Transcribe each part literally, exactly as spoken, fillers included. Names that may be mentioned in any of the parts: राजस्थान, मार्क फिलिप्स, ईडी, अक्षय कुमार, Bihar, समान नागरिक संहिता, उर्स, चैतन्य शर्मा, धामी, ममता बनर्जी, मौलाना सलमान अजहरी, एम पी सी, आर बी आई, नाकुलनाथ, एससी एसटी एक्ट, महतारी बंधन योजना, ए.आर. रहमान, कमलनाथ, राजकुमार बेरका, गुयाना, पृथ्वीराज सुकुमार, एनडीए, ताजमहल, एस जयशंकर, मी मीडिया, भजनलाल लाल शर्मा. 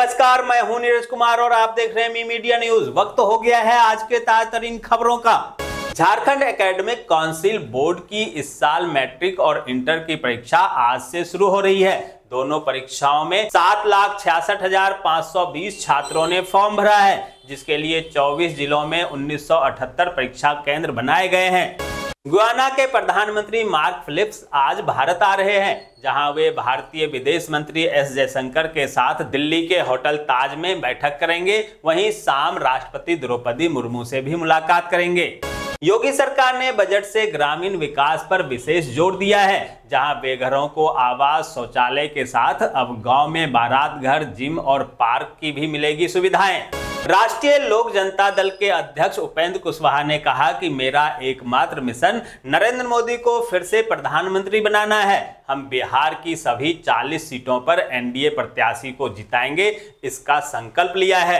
नमस्कार, मैं हूं नीरज कुमार और आप देख रहे हैं मी मीडिया न्यूज। वक्त हो गया है आज के ताजातरीन खबरों का। झारखंड एकेडमिक काउंसिल बोर्ड की इस साल मैट्रिक और इंटर की परीक्षा आज से शुरू हो रही है। दोनों परीक्षाओं में सात लाख छियासठ हजार पाँच सौ बीस छात्रों ने फॉर्म भरा है, जिसके लिए चौबीस जिलों में उन्नीस सौ अठहत्तर परीक्षा केंद्र बनाए गए हैं। गुयाना के प्रधानमंत्री मार्क फिलिप्स आज भारत आ रहे हैं, जहां वे भारतीय विदेश मंत्री एस जयशंकर के साथ दिल्ली के होटल ताज में बैठक करेंगे। वहीं शाम राष्ट्रपति द्रौपदी मुर्मू से भी मुलाकात करेंगे। योगी सरकार ने बजट से ग्रामीण विकास पर विशेष जोर दिया है, जहां बेघरों को आवास, शौचालय के साथ अब गांव में बारात घर, जिम और पार्क की भी मिलेगी सुविधाएं। राष्ट्रीय लोक जनता दल के अध्यक्ष उपेंद्र कुशवाहा ने कहा कि मेरा एकमात्र मिशन नरेंद्र मोदी को फिर से प्रधानमंत्री बनाना है। हम बिहार की सभी चालीस सीटों पर एनडीए प्रत्याशी को जिताएंगे, इसका संकल्प लिया है।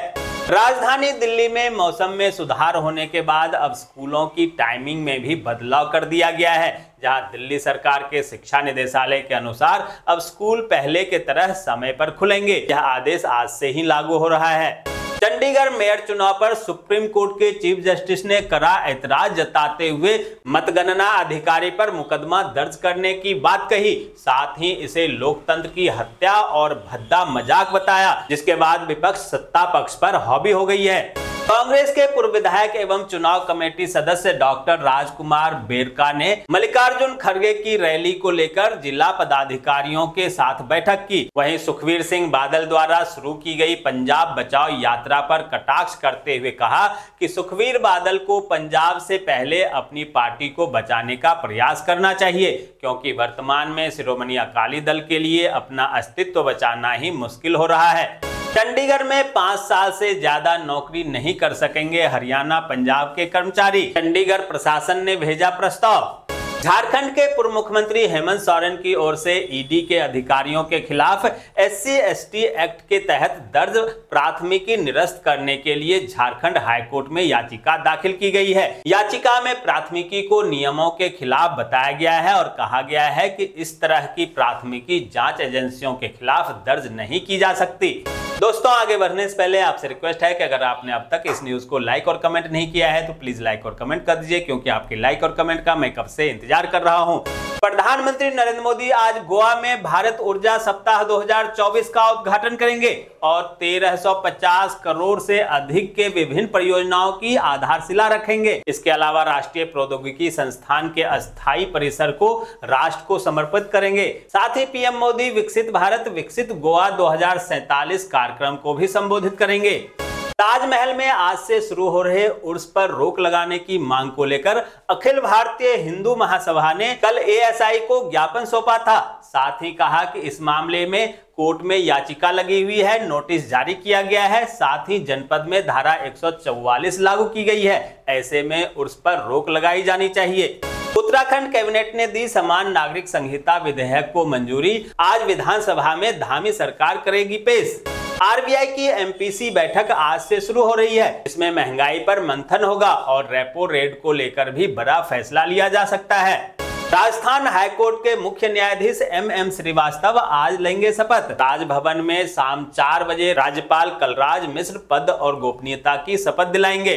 राजधानी दिल्ली में मौसम में सुधार होने के बाद अब स्कूलों की टाइमिंग में भी बदलाव कर दिया गया है, जहां दिल्ली सरकार के शिक्षा निदेशालय के अनुसार अब स्कूल पहले के तरह समय पर खुलेंगे। यह आदेश आज से ही लागू हो रहा है। चंडीगढ़ मेयर चुनाव पर सुप्रीम कोर्ट के चीफ जस्टिस ने करा ऐतराज जताते हुए मतगणना अधिकारी पर मुकदमा दर्ज करने की बात कही। साथ ही इसे लोकतंत्र की हत्या और भद्दा मजाक बताया, जिसके बाद विपक्ष सत्ता पक्ष पर हावी हो गई है। कांग्रेस के पूर्व विधायक एवं चुनाव कमेटी सदस्य डॉक्टर राजकुमार बेरका ने मल्लिकार्जुन खड़गे की रैली को लेकर जिला पदाधिकारियों के साथ बैठक की। वहीं सुखवीर सिंह बादल द्वारा शुरू की गई पंजाब बचाओ यात्रा पर कटाक्ष करते हुए कहा कि सुखवीर बादल को पंजाब से पहले अपनी पार्टी को बचाने का प्रयास करना चाहिए, क्योंकि वर्तमान में शिरोमणि अकाली दल के लिए अपना अस्तित्व बचाना ही मुश्किल हो रहा है। चंडीगढ़ में पाँच साल से ज्यादा नौकरी नहीं कर सकेंगे हरियाणा पंजाब के कर्मचारी, चंडीगढ़ प्रशासन ने भेजा प्रस्ताव। झारखंड के पूर्व मुख्यमंत्री हेमंत सोरेन की ओर से ईडी के अधिकारियों के खिलाफ एससी एसटी एक्ट के तहत दर्ज प्राथमिकी निरस्त करने के लिए झारखंड हाईकोर्ट में याचिका दाखिल की गई है। याचिका में प्राथमिकी को नियमों के खिलाफ बताया गया है और कहा गया है कि इस तरह की प्राथमिकी जाँच एजेंसियों के खिलाफ दर्ज नहीं की जा सकती। दोस्तों, आगे बढ़ने से पहले आपसे रिक्वेस्ट है कि अगर आपने अब तक इस न्यूज़ को लाइक और कमेंट नहीं किया है तो प्लीज लाइक और कमेंट कर दीजिए, क्योंकि आपके लाइक और कमेंट का मैं कब से इंतजार कर रहा हूं। प्रधानमंत्री नरेंद्र मोदी आज गोवा में भारत ऊर्जा सप्ताह दो हज़ार चौबीस का उद्घाटन करेंगे और तेरह सौ पचास करोड़ से अधिक के विभिन्न परियोजनाओं की आधारशिला रखेंगे। इसके अलावा राष्ट्रीय प्रौद्योगिकी संस्थान के अस्थायी परिसर को राष्ट्र को समर्पित करेंगे। साथ ही पीएम मोदी विकसित भारत विकसित गोवा दो हज़ार सैंतालीस कार्यक्रम को भी संबोधित करेंगे। ताजमहल में आज से शुरू हो रहे उर्स पर रोक लगाने की मांग को लेकर अखिल भारतीय हिंदू महासभा ने कल ए एस आई को ज्ञापन सौंपा था। साथ ही कहा कि इस मामले में कोर्ट में याचिका लगी हुई है, नोटिस जारी किया गया है, साथ ही जनपद में धारा एक सौ चौवालीस लागू की गई है। ऐसे में उर्स पर रोक लगाई जानी चाहिए। उत्तराखंड कैबिनेट ने दी समान नागरिक संहिता विधेयक को मंजूरी, आज विधानसभा में धामी सरकार करेगी पेश। आर बी आई की एम पी सी बैठक आज से शुरू हो रही है, इसमें महंगाई पर मंथन होगा और रेपो रेट को लेकर भी बड़ा फैसला लिया जा सकता है। राजस्थान हाईकोर्ट के मुख्य न्यायाधीश एम एम श्रीवास्तव आज लेंगे शपथ। राजभवन में शाम चार बजे राज्यपाल कलराज मिश्र पद और गोपनीयता की शपथ दिलाएंगे।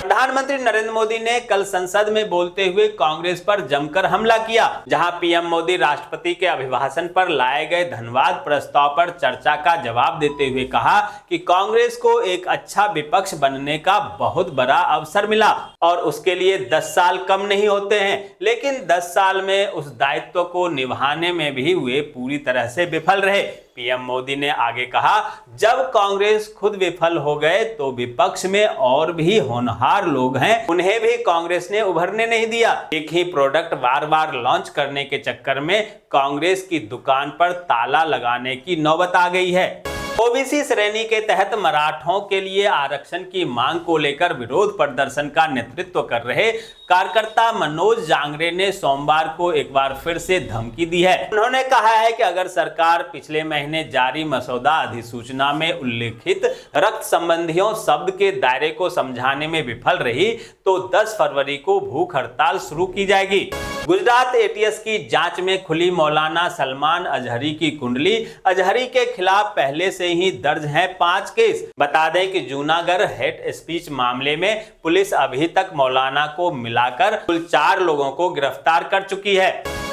प्रधानमंत्री नरेंद्र मोदी ने कल संसद में बोलते हुए कांग्रेस पर जमकर हमला किया, जहां पीएम मोदी राष्ट्रपति के अभिभाषण पर लाए गए धन्यवाद प्रस्ताव पर चर्चा का जवाब देते हुए कहा कि कांग्रेस को एक अच्छा विपक्ष बनने का बहुत बड़ा अवसर मिला और उसके लिए दस साल कम नहीं होते हैं, लेकिन दस साल में उस दायित्व को निभाने में भी वे पूरी तरह से विफल रहे। पीएम मोदी ने आगे कहा, जब कांग्रेस खुद विफल हो गए तो विपक्ष में और भी होनहार लोग हैं, उन्हें भी कांग्रेस ने उभरने नहीं दिया। एक ही प्रोडक्ट बार बार लॉन्च करने के चक्कर में कांग्रेस की दुकान पर ताला लगाने की नौबत आ गई है। ओ बी सी श्रेणी के तहत मराठों के लिए आरक्षण की मांग को लेकर विरोध प्रदर्शन का नेतृत्व कर रहे कार्यकर्ता मनोज जांगड़े ने सोमवार को एक बार फिर से धमकी दी है। उन्होंने कहा है कि अगर सरकार पिछले महीने जारी मसौदा अधिसूचना में उल्लेखित रक्त संबंधियों शब्द के दायरे को समझाने में विफल रही तो दस फरवरी को भूख हड़ताल शुरू की जाएगी। गुजरात एटीएस की जांच में खुली मौलाना सलमान अजहरी की कुंडली। अजहरी के खिलाफ पहले से ही दर्ज हैं पांच केस। बता दें कि जूनागढ़ हेट स्पीच मामले में पुलिस अभी तक मौलाना को मिलाकर कुल चार लोगों को गिरफ्तार कर चुकी है।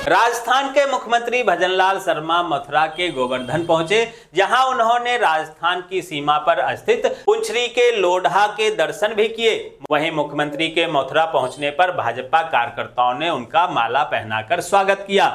राजस्थान के मुख्यमंत्री भजनलाल लाल शर्मा मथुरा के गोवर्धन पहुंचे, जहां उन्होंने राजस्थान की सीमा पर स्थित पुंछरी के लोढ़ा के दर्शन भी किए। वहीं मुख्यमंत्री के मथुरा पहुंचने पर भाजपा कार्यकर्ताओं ने उनका माला पहनाकर स्वागत किया।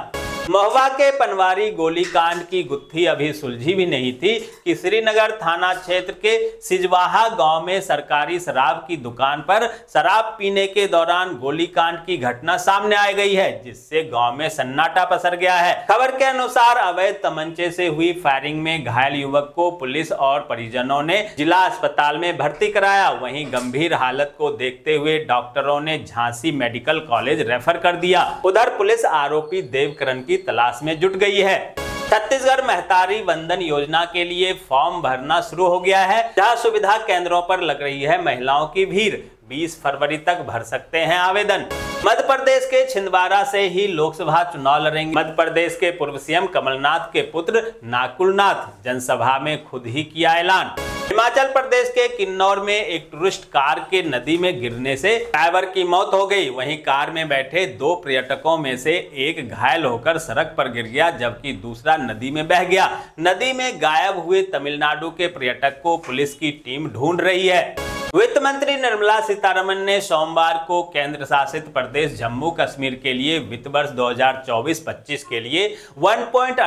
महुआ के पनवारी गोलीकांड की गुत्थी अभी सुलझी भी नहीं थी कि श्रीनगर थाना क्षेत्र के सिजवाहा गांव में सरकारी शराब की दुकान पर शराब पीने के दौरान गोलीकांड की घटना सामने आ गई है, जिससे गांव में सन्नाटा पसर गया है। खबर के अनुसार अवैध तमंचे से हुई फायरिंग में घायल युवक को पुलिस और परिजनों ने जिला अस्पताल में भर्ती कराया। वहीं गंभीर हालत को देखते हुए डॉक्टरों ने झांसी मेडिकल कॉलेज रेफर कर दिया। उधर पुलिस आरोपी देवकरण की तलाश में जुट गई है। छत्तीसगढ़ महतारी बंधन योजना के लिए फॉर्म भरना शुरू हो गया है, जहां सुविधा केंद्रों पर लग रही है महिलाओं की भीड़। बीस फरवरी तक भर सकते हैं आवेदन। मध्य प्रदेश के छिंदवाड़ा से ही लोकसभा चुनाव लड़ेंगे मध्य प्रदेश के पूर्व सीएम कमलनाथ के पुत्र नाकुलनाथ। जनसभा में खुद ही किया ऐलान। हिमाचल प्रदेश के किन्नौर में एक टूरिस्ट कार के नदी में गिरने से ड्राइवर की मौत हो गई। वहीं कार में बैठे दो पर्यटकों में से एक घायल होकर सड़क पर गिर गया, जबकि दूसरा नदी में बह गया। नदी में गायब हुए तमिलनाडु के पर्यटक को पुलिस की टीम ढूंढ रही है। वित्त मंत्री निर्मला सीतारमण ने सोमवार को केंद्र शासित प्रदेश जम्मू कश्मीर के लिए वित्त वर्ष दो हजार चौबीस पच्चीस के लिए एक दशमलव एक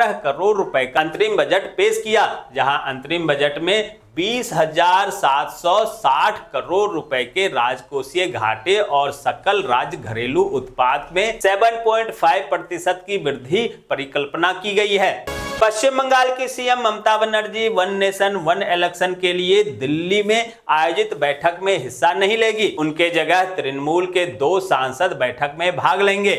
आठ करोड़ रुपए का अंतरिम बजट पेश किया, जहां अंतरिम बजट में बीस हजार सात सौ साठ करोड़ रुपए के राजकोषीय घाटे और सकल राज्य घरेलू उत्पाद में सात दशमलव पाँच प्रतिशत की वृद्धि परिकल्पना की गई है। पश्चिम बंगाल की CM ममता बनर्जी one nation one election के लिए दिल्ली में आयोजित बैठक में हिस्सा नहीं लेगी। उनके जगह तृणमूल के दो सांसद बैठक में भाग लेंगे।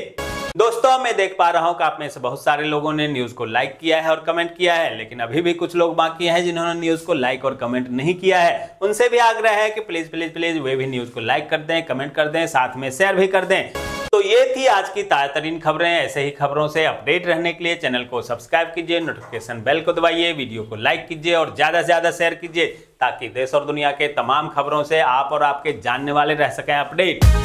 दोस्तों, मैं देख पा रहा हूं कि आप में से बहुत सारे लोगों ने न्यूज को लाइक किया है और कमेंट किया है, लेकिन अभी भी कुछ लोग बाकी हैं जिन्होंने न्यूज को लाइक और कमेंट नहीं किया है। उनसे भी आग्रह है कि प्लीज प्लीज प्लीज वे भी न्यूज को लाइक कर दें, कमेंट कर दें, साथ में शेयर भी कर दें। तो ये थी आज की ताजा तरीन खबरें। ऐसे ही खबरों से अपडेट रहने के लिए चैनल को सब्सक्राइब कीजिए, नोटिफिकेशन बेल को दबाइए, वीडियो को लाइक कीजिए और ज़्यादा से ज़्यादा शेयर कीजिए, ताकि देश और दुनिया के तमाम खबरों से आप और आपके जानने वाले रह सकें अपडेट।